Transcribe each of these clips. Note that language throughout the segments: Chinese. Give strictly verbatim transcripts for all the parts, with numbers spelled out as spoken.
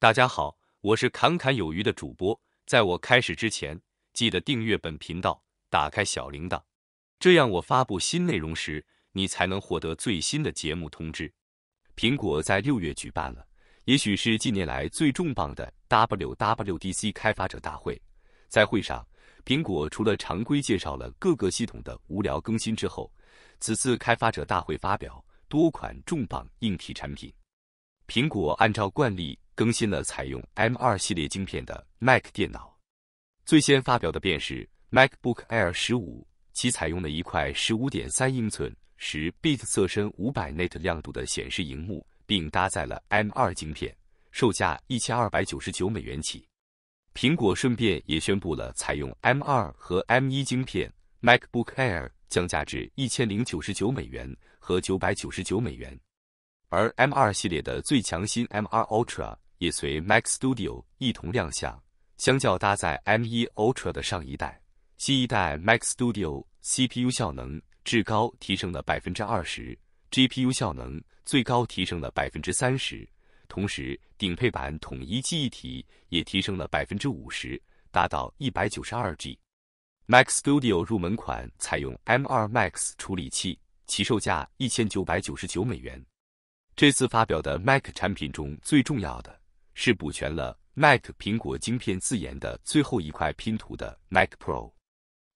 大家好，我是侃侃有余的主播。在我开始之前，记得订阅本频道，打开小铃铛，这样我发布新内容时，你才能获得最新的节目通知。苹果在六月举办了，也许是近年来最重磅的 W W D C 开发者大会。在会上，苹果除了常规介绍了各个系统的无聊更新之后，此次开发者大会发表多款重磅硬体产品。苹果按照惯例更新了采用 M 二 系列晶片的 Mac 电脑，最先发表的便是 MacBook Air十五，其采用了一块 十五点三 英寸 十比特 色深五百尼特亮度的显示荧幕，并搭载了 M 二 晶片，售价一千二百九十九美元起。苹果顺便也宣布了采用 M 二 和 M 一 晶片 MacBook Air 降价至一千零九十九美元和九百九十九美元，而 M 二 系列的最强新 M 二 Ultra 也随 Mac Studio 一同亮相。相较搭载 M 一 Ultra 的上一代，新一代 Mac Studio C P U 效能至高提升了 百分之二十， G P U 效能最高提升了 百分之三十， 同时顶配版统一记忆体也提升了 百分之五十， 达到 一百九十二 G。 Mac Studio 入门款采用 M 二 Max 处理器，其售价一千九百九十九美元。这次发表的 Mac 产品中最重要的是补全了 Mac 苹果晶片自研的最后一块拼图的 Mac Pro。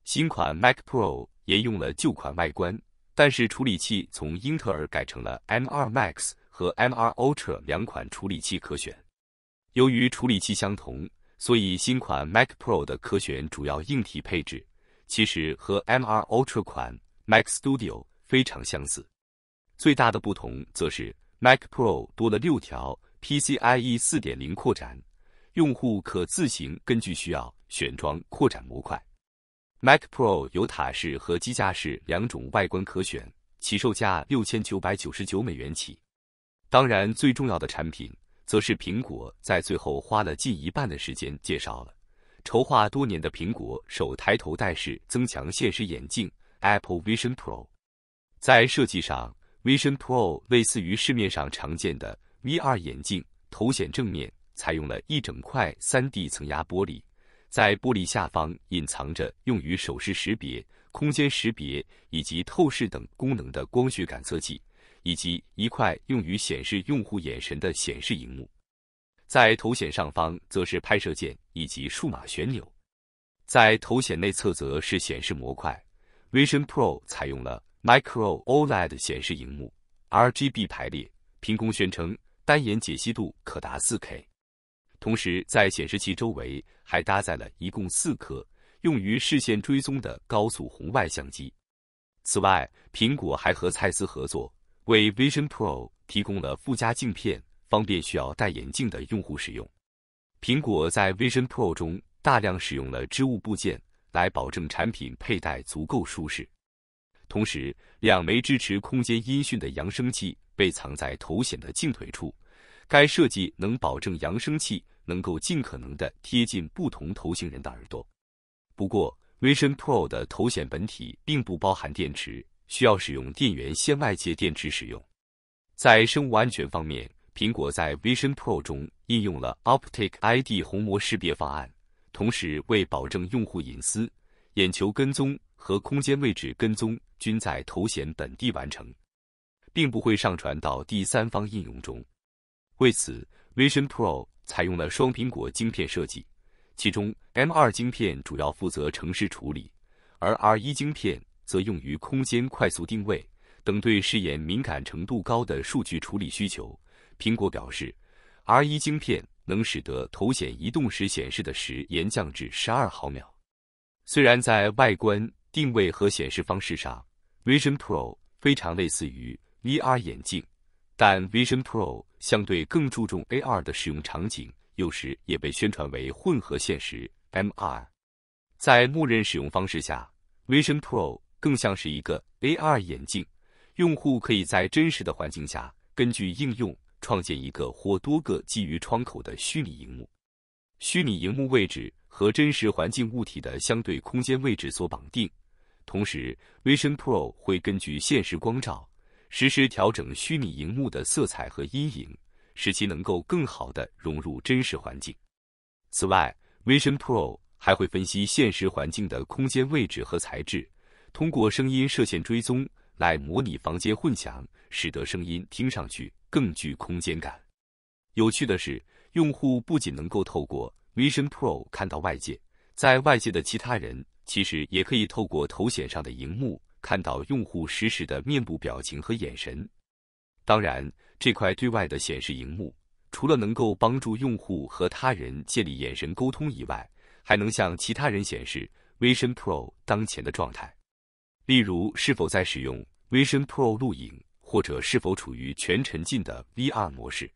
新款 Mac Pro 沿用了旧款外观，但是处理器从英特尔改成了 M 二 Max 和 M 二 Ultra 两款处理器可选。由于处理器相同，所以新款 Mac Pro 的可选主要硬体配置其实和 M 二 Ultra 款 Mac Studio 非常相似。最大的不同则是Mac Pro 多了六条 P C I E 四点零 扩展，用户可自行根据需要选装扩展模块。Mac Pro 有塔式和机架式两种外观可选，其售价六千九百九十九美元起。当然，最重要的产品则是苹果在最后花了近一半的时间介绍了筹划多年的苹果首台头戴式增强现实眼镜 Apple Vision Pro。 在设计上，Vision Pro 类似于市面上常见的 V R 眼镜，头显正面采用了一整块 三 D 层压玻璃，在玻璃下方隐藏着用于手势识别、空间识别以及透视等功能的光学感测器，以及一块用于显示用户眼神的显示荧幕。在头显上方则是拍摄键以及数码旋钮。在头显内侧则是显示模块。Vision Pro 采用了Micro O L E D 显示荧幕 R G B 排列，凭空宣称单眼解析度可达 四 K。 同时在显示器周围还搭载了一共四颗用于视线追踪的高速红外相机。此外，苹果还和蔡司合作，为 Vision Pro 提供了附加镜片，方便需要戴眼镜的用户使用。苹果在 Vision Pro 中大量使用了织物部件，来保证产品佩戴足够舒适。同时，两枚支持空间音讯的扬声器被藏在头显的镜腿处，该设计能保证扬声器能够尽可能地贴近不同头型人的耳朵。不过 ，Vision Pro 的头显本体并不包含电池，需要使用电源线外接电池使用。在生物安全方面，苹果在 Vision Pro 中应用了 Optic I D 虹膜识别方案，同时为保证用户隐私，眼球跟踪和空间位置跟踪均在头显本地完成，并不会上传到第三方应用中。为此 ，Vision Pro 采用了双苹果晶片设计，其中 M 二 晶片主要负责程式处理，而 R 一 晶片则用于空间快速定位等对视眼敏感程度高的数据处理需求。苹果表示 ，R 一 晶片能使得头显移动时显示的时延降至十二毫秒。虽然在外观、定位和显示方式上 Vision Pro 非常类似于 V R 眼镜，但 Vision Pro 相对更注重 A R 的使用场景，有时也被宣传为混合现实 M R。 在默认使用方式下， Vision Pro 更像是一个 A R 眼镜，用户可以在真实的环境下根据应用创建一个或多个基于窗口的虚拟荧幕。虚拟荧幕位置和真实环境物体的相对空间位置所绑定，同时 Vision Pro 会根据现实光照实时调整虚拟荧幕的色彩和阴影，使其能够更好地融入真实环境。此外 ，Vision Pro 还会分析现实环境的空间位置和材质，通过声音射线追踪来模拟房间混响，使得声音听上去更具空间感。有趣的是，用户不仅能够透过 Vision Pro 看到外界，在外界的其他人其实也可以透过头显上的荧幕看到用户实时的面部表情和眼神。当然，这块对外的显示荧幕，除了能够帮助用户和他人建立眼神沟通以外，还能向其他人显示 Vision Pro 当前的状态，例如是否在使用 Vision Pro 录影，或者是否处于全沉浸的 V R 模式。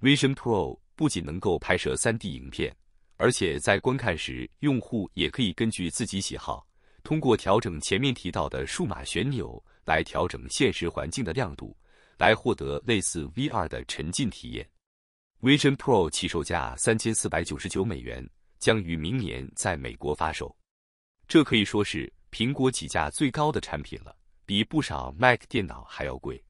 Vision Pro 不仅能够拍摄 三 D 影片，而且在观看时，用户也可以根据自己喜好，通过调整前面提到的数码旋钮来调整现实环境的亮度，来获得类似 V R 的沉浸体验。Vision Pro 起售价 三千四百九十九美元，将于明年在美国发售。这可以说是苹果起价最高的产品了，比不少 Mac 电脑还要贵。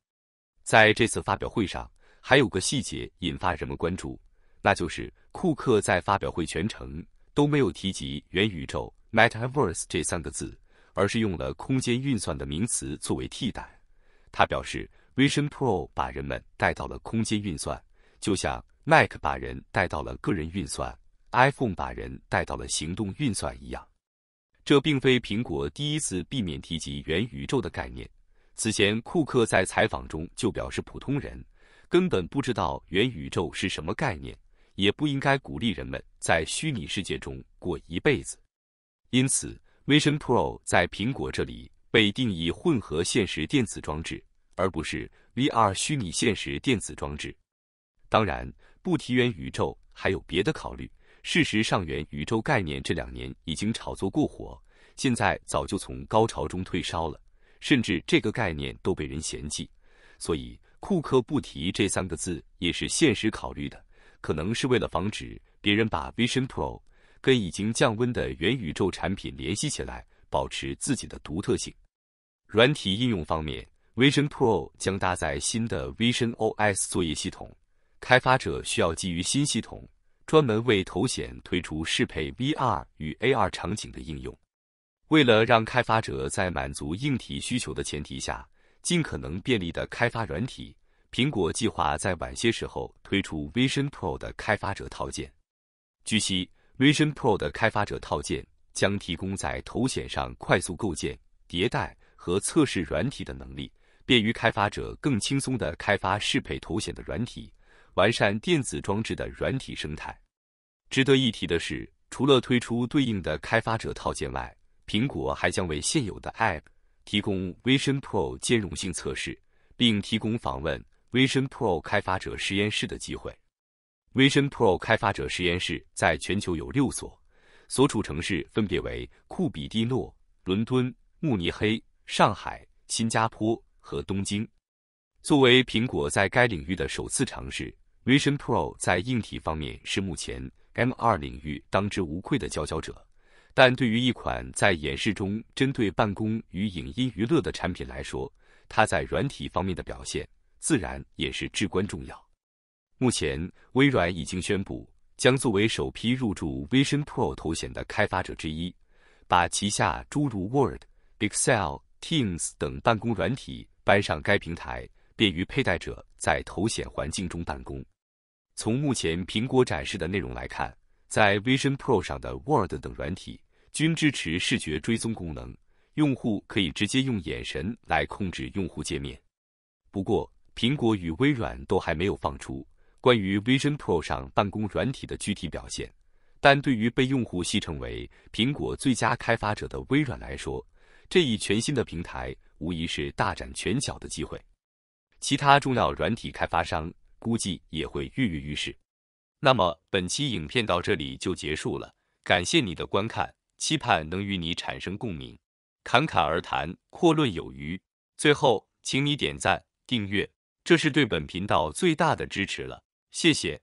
在这次发表会上，还有个细节引发人们关注，那就是库克在发表会全程都没有提及元宇宙 Metaverse 这三个字，而是用了空间运算的名词作为替代。他表示 Vision Pro 把人们带到了空间运算，就像 Mac 把人带到了个人运算， iPhone 把人带到了行动运算一样。这并非苹果第一次避免提及元宇宙的概念，此前库克在采访中就表示，普通人根本不知道元宇宙是什么概念，也不应该鼓励人们在虚拟世界中过一辈子。因此 Vision Pro 在苹果这里被定义混合现实电子装置，而不是 V R 虚拟现实电子装置。当然，不提元宇宙还有别的考虑，事实上元宇宙概念这两年已经炒作过火，现在早就从高潮中退烧了，甚至这个概念都被人嫌弃，所以库克不提这三个字也是现实考虑的，可能是为了防止别人把 Vision Pro 跟已经降温的元宇宙产品联系起来，保持自己的独特性。软体应用方面， Vision Pro 将搭载新的 visionOS 作业系统，开发者需要基于新系统专门为头显推出适配 V R 与 A R 场景的应用。为了让开发者在满足硬体需求的前提下尽可能便利地开发软体，苹果计划在晚些时候推出 Vision Pro 的开发者套件。据悉， Vision Pro 的开发者套件将提供在头显上快速构建、迭代和测试软体的能力，便于开发者更轻松地开发适配头显的软体，完善电子装置的软体生态。值得一提的是，除了推出对应的开发者套件外，苹果还将为现有的 App提供 Vision Pro 兼容性测试，并提供访问 Vision Pro 开发者实验室的机会。Vision Pro 开发者实验室在全球有六所，所处城市分别为库比蒂诺、伦敦、慕尼黑、上海、新加坡和东京。作为苹果在该领域的首次尝试， Vision Pro 在硬体方面是目前 M 二 领域当之无愧的佼佼者。但对于一款在演示中针对办公与影音娱乐的产品来说，它在软体方面的表现自然也是至关重要。目前，微软已经宣布将作为首批入驻 Vision Pro 头显的开发者之一，把旗下诸如 Word、Excel、Teams 等办公软体搬上该平台，便于佩戴者在头显环境中办公。从目前苹果展示的内容来看，在 Vision Pro 上的 Word 等软体均支持视觉追踪功能，用户可以直接用眼神来控制用户界面。不过，苹果与微软都还没有放出关于 Vision Pro 上办公软体的具体表现，但对于被用户戏称为苹果最佳开发者的微软来说，这一全新的平台无疑是大展拳脚的机会。其他重要软体开发商估计也会跃跃欲试。那么，本期影片到这里就结束了，感谢你的观看。期盼能与你产生共鸣，侃侃而谈，阔论有余。最后，请你点赞、订阅，这是对本频道最大的支持了，谢谢。